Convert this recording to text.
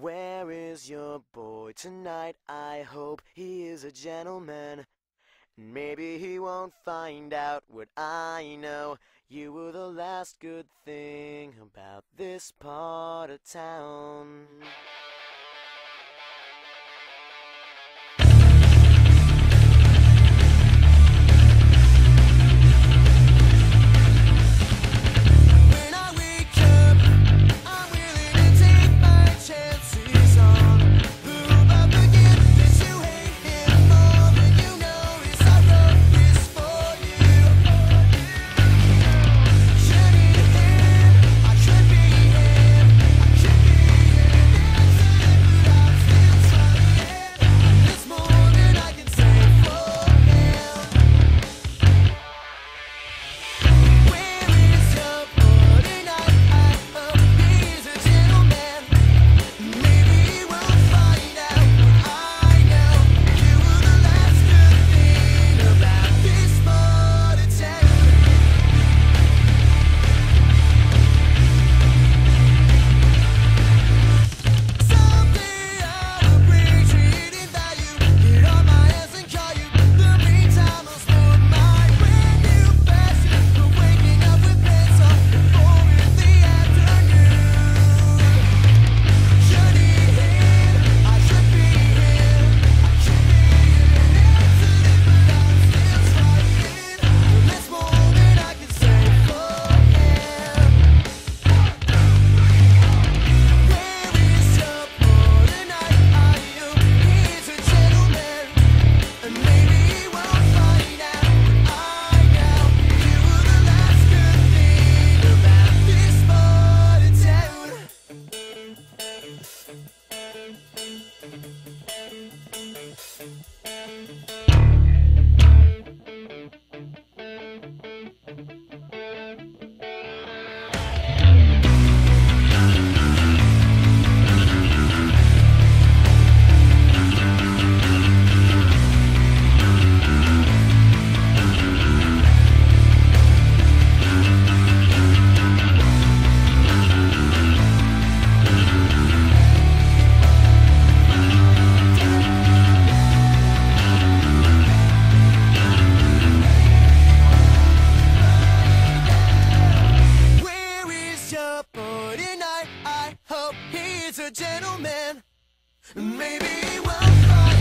Where is your boy tonight? I hope he is a gentleman. Maybe he won't find out what I know. You were the last good thing about this part of town. Tonight, I hope he's a gentleman. Maybe we'll find